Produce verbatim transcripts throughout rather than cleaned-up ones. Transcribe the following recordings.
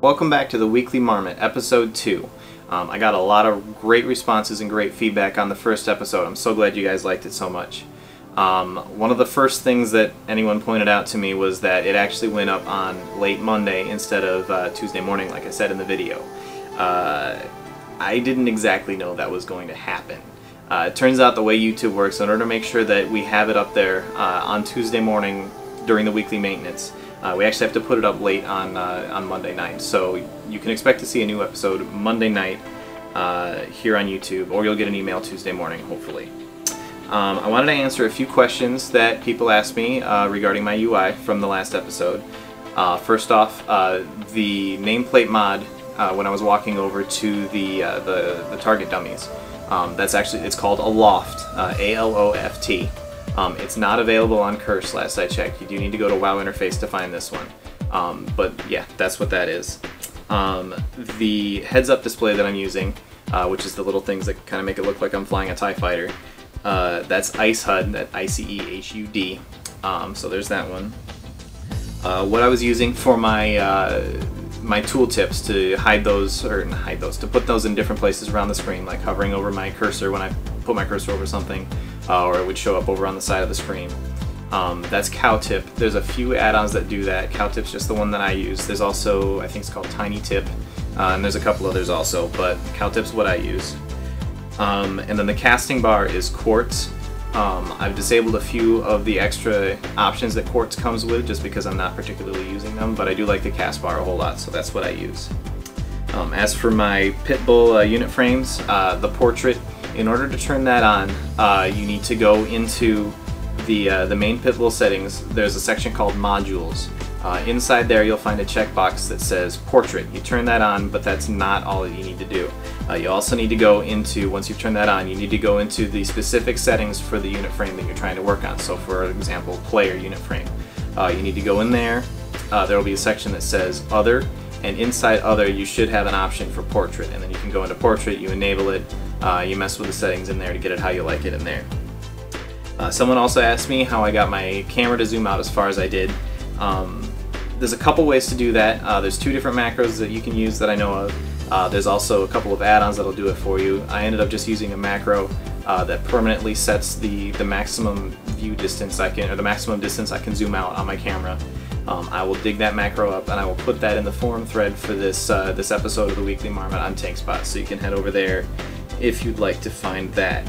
Welcome back to The Weekly Marmot, Episode two. Um, I got a lot of great responses and great feedback on the first episode. I'm so glad you guys liked it so much. Um, one of the first things that anyone pointed out to me was that it actually went up on late Monday instead of uh, Tuesday morning, like I said in the video. Uh, I didn't exactly know that was going to happen. Uh, it turns out the way YouTube works, in order to make sure that we have it up there uh, on Tuesday morning during the weekly maintenance, Uh, we actually have to put it up late on uh, on Monday night, so you can expect to see a new episode Monday night uh, here on YouTube, or you'll get an email Tuesday morning, hopefully. Um, I wanted to answer a few questions that people asked me uh, regarding my U I from the last episode. Uh, first off, uh, the nameplate mod uh, when I was walking over to the uh, the, the target dummies. Um, that's actually it's called ALOFT, uh, A L O F T. Um, it's not available on Curse, last I checked. You do need to go to WoW Interface to find this one. Um, but yeah, that's what that is. Um, the heads-up display that I'm using, uh, which is the little things that kind of make it look like I'm flying a TIE fighter, uh, that's Ice H U D, that I C E H U D. Um, so there's that one. Uh, what I was using for my uh, my tooltips to hide those, or not hide those, to put those in different places around the screen, like hovering over my cursor when I put my cursor over something. Uh, or it would show up over on the side of the screen. Um, that's Cowtip. There's a few add-ons that do that. Cowtip's just the one that I use. There's also, I think it's called Tiny Tip, uh, and there's a couple others also, but Cowtip's what I use. Um, and then the casting bar is Quartz. Um, I've disabled a few of the extra options that Quartz comes with just because I'm not particularly using them, but I do like the cast bar a whole lot, so that's what I use. Um, as for my Pitbull uh, unit frames, uh, the portrait, in order to turn that on, uh, you need to go into the, uh, the main Pitbull settings. There's a section called Modules. Uh, inside there you'll find a checkbox that says Portrait. You turn that on, but that's not all you need to do. Uh, you also need to go into, once you've turned that on, you need to go into the specific settings for the unit frame that you're trying to work on. So for example, player unit frame. Uh, you need to go in there. Uh, there will be a section that says Other, and inside Other you should have an option for Portrait, and then you can go into Portrait, you enable it, uh, you mess with the settings in there to get it how you like it in there. Uh, someone also asked me how I got my camera to zoom out as far as I did. Um, there's a couple ways to do that. Uh, there's two different macros that you can use that I know of. Uh, there's also a couple of add-ons that'll do it for you. I ended up just using a macro uh, that permanently sets the, the maximum view distance I can, or the maximum distance I can zoom out on my camera. Um, I will dig that macro up and I will put that in the forum thread for this uh, this episode of the Weekly Marmot on Tank Spot, so you can head over there if you'd like to find that.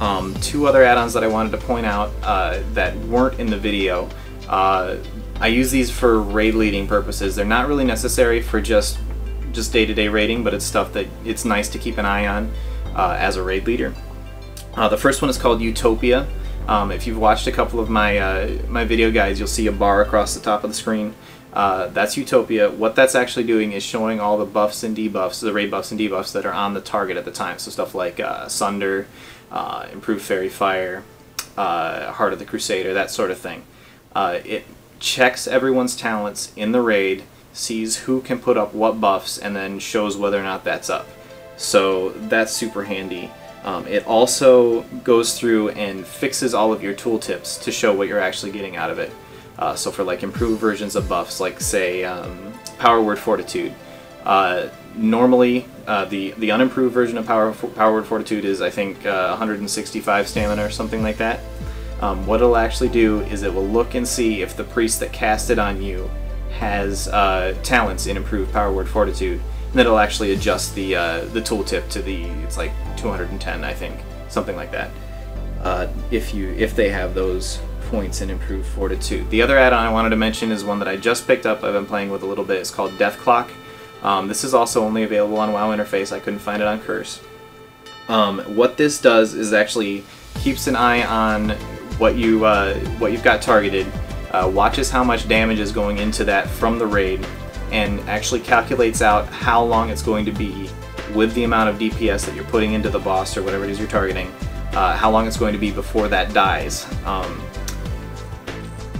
Um, two other add-ons that I wanted to point out uh, that weren't in the video. Uh, I use these for raid leading purposes. They're not really necessary for just just day-to-day raiding, but it's stuff that it's nice to keep an eye on uh, as a raid leader. Uh, the first one is called Utopia. Um, if you've watched a couple of my, uh, my video guides, you'll see a bar across the top of the screen. Uh, that's Utopia. What that's actually doing is showing all the buffs and debuffs, the raid buffs and debuffs that are on the target at the time. So stuff like uh, Sunder, uh, Improved Fairy Fire, uh, Heart of the Crusader, that sort of thing. Uh, it checks everyone's talents in the raid, sees who can put up what buffs, and then shows whether or not that's up. So that's super handy. Um, it also goes through and fixes all of your tooltips to show what you're actually getting out of it. Uh, so for like improved versions of buffs, like say um, Power Word Fortitude. Uh, normally, uh, the, the unimproved version of Power, Power Word Fortitude is, I think, uh, one hundred sixty-five stamina or something like that. Um, what it'll actually do is it will look and see if the priest that cast it on you has uh, talents in improved Power Word Fortitude. And it'll actually adjust the uh, the tooltip to the, it's like two hundred ten, I think, something like that. Uh, if you if they have those points in improved fortitude. The other add-on I wanted to mention is one that I just picked up. I've been playing with a little bit. It's called Death Clock. Um, this is also only available on WoW Interface. I couldn't find it on Curse. Um, what this does is actually keeps an eye on what you uh, what you've got targeted. Uh, watches how much damage is going into that from the raid, and actually calculates out how long it's going to be with the amount of D P S that you're putting into the boss or whatever it is you're targeting, uh, how long it's going to be before that dies. Um,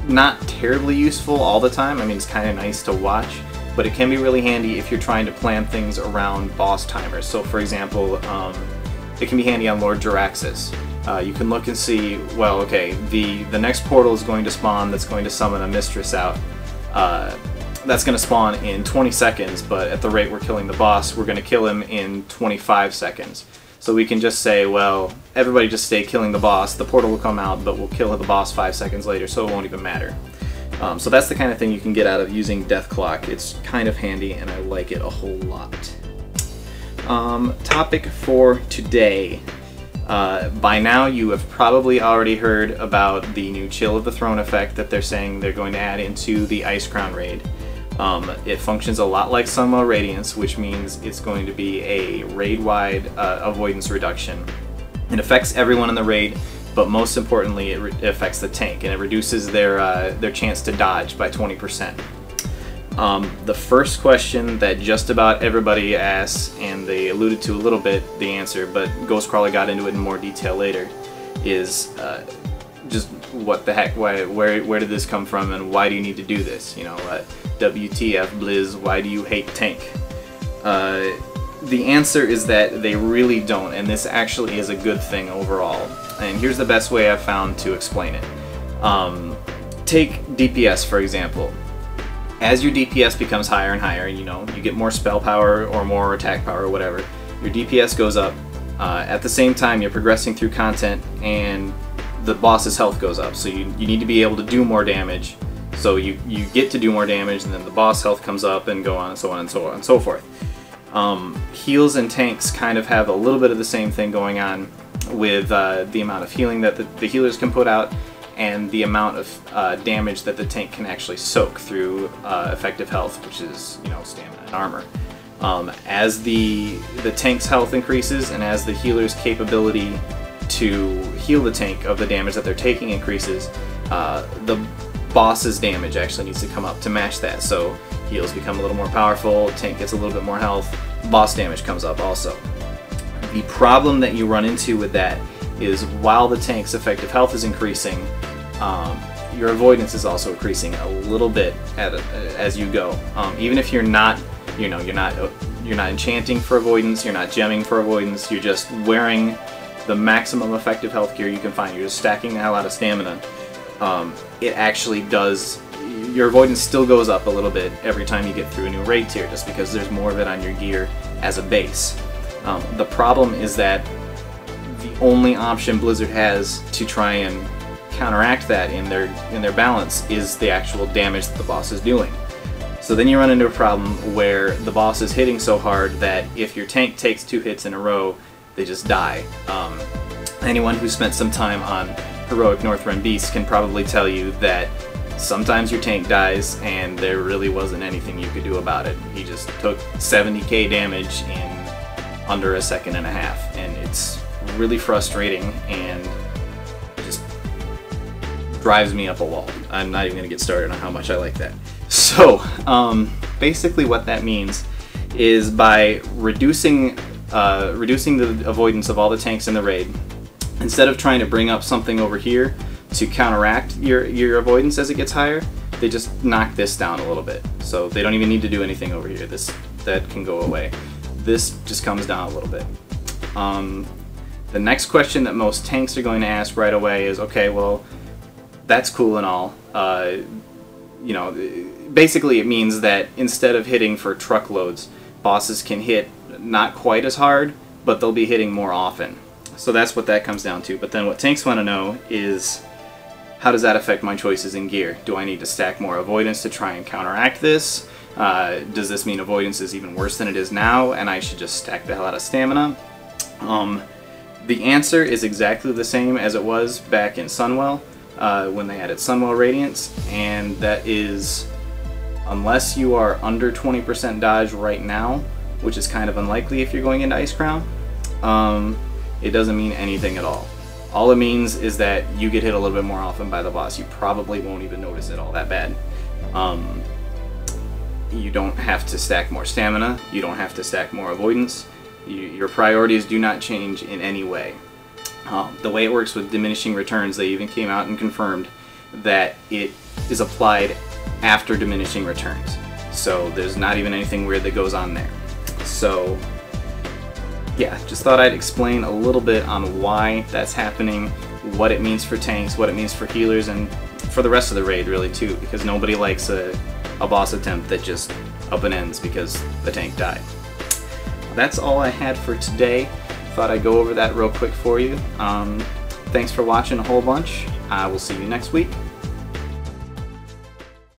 not terribly useful all the time. I mean, it's kind of nice to watch, but it can be really handy if you're trying to plan things around boss timers. So for example, um, it can be handy on Lord Jaraxxus. Uh, you can look and see, well, okay, the, the next portal is going to spawn that's going to summon a mistress out. Uh, that's going to spawn in twenty seconds, but at the rate we're killing the boss, we're going to kill him in twenty-five seconds. So we can just say, well, everybody just stay killing the boss, the portal will come out, but we'll kill the boss five seconds later, so it won't even matter. Um, so that's the kind of thing you can get out of using Death Clock. It's kind of handy, and I like it a whole lot. Um, topic for today. Uh, by now you have probably already heard about the new Chill of the Throne effect that they're saying they're going to add into the Ice Crown raid. Um, it functions a lot like Sunwell Radiance, which means it's going to be a raid-wide uh, avoidance reduction. It affects everyone in the raid, but most importantly it, it affects the tank, and it reduces their, uh, their chance to dodge by twenty percent. Um, the first question that just about everybody asks, and they alluded to a little bit the answer, but Ghostcrawler got into it in more detail later, is uh, just what the heck, why, where, where did this come from, and why do you need to do this? You know, uh, W T F Blizz, why do you hate tank? Uh, the answer is that they really don't, and this actually is a good thing overall. And here's the best way I've found to explain it. Um, take D P S, for example. As your D P S becomes higher and higher, you know, you get more spell power or more attack power or whatever, your D P S goes up. Uh, at the same time, you're progressing through content and the boss's health goes up. So you, you need to be able to do more damage. So you, you get to do more damage, and then the boss health comes up, and go on and so on and so on and so forth. Um, heals and tanks kind of have a little bit of the same thing going on with uh, the amount of healing that the, the healers can put out, and the amount of uh, damage that the tank can actually soak through uh, effective health, which is, you know, stamina and armor. Um, as the, the tank's health increases, and as the healer's capability to heal the tank of the damage that they're taking increases, uh, the boss's damage actually needs to come up to match that. So heals become a little more powerful, tank gets a little bit more health, boss damage comes up also. The problem that you run into with that is while the tank's effective health is increasing, um, your avoidance is also increasing a little bit at a, as you go. Um, even if you're not, you know, you're not you're not enchanting for avoidance, you're not gemming for avoidance, you're just wearing the maximum effective health gear you can find. You're just stacking the hell out of stamina. Um, it actually does. Your avoidance still goes up a little bit every time you get through a new raid tier, just because there's more of it on your gear as a base. Um, the problem is that the only option Blizzard has to try and counteract that in their in their balance is the actual damage that the boss is doing. So then you run into a problem where the boss is hitting so hard that if your tank takes two hits in a row, they just die. Um, anyone who spent some time on heroic Northrend Beasts can probably tell you that sometimes your tank dies and there really wasn't anything you could do about it. He just took seventy K damage in under a second and a half, and it's really frustrating and just drives me up a wall. I'm not even going to get started on how much I like that. So um, basically what that means is by reducing uh, reducing the avoidance of all the tanks in the raid, instead of trying to bring up something over here to counteract your, your avoidance as it gets higher, they just knock this down a little bit. So they don't even need to do anything over here. This that can go away. This just comes down a little bit. Um, The next question that most tanks are going to ask right away is, okay, well, that's cool and all. Uh, you know, basically it means that instead of hitting for truckloads, bosses can hit not quite as hard, but they'll be hitting more often. So that's what that comes down to. But then what tanks want to know is, how does that affect my choices in gear? Do I need to stack more avoidance to try and counteract this? Uh, does this mean avoidance is even worse than it is now, and I should just stack the hell out of stamina? Um, The answer is exactly the same as it was back in Sunwell, uh, when they added Sunwell Radiance, and that is, unless you are under twenty percent dodge right now, which is kind of unlikely if you're going into Ice Crown, um, it doesn't mean anything at all. All it means is that you get hit a little bit more often by the boss. You probably won't even notice it all that bad. Um, you don't have to stack more stamina, you don't have to stack more avoidance. Your priorities do not change in any way. Um, the way it works with diminishing returns, they even came out and confirmed that it is applied after diminishing returns. So there's not even anything weird that goes on there. So yeah, just thought I'd explain a little bit on why that's happening, what it means for tanks, what it means for healers, and for the rest of the raid really too, because nobody likes a a boss attempt that just up and ends because the tank died. That's all I had for today. Thought I'd go over that real quick for you. Um, thanks for watching a whole bunch. I will see you next week.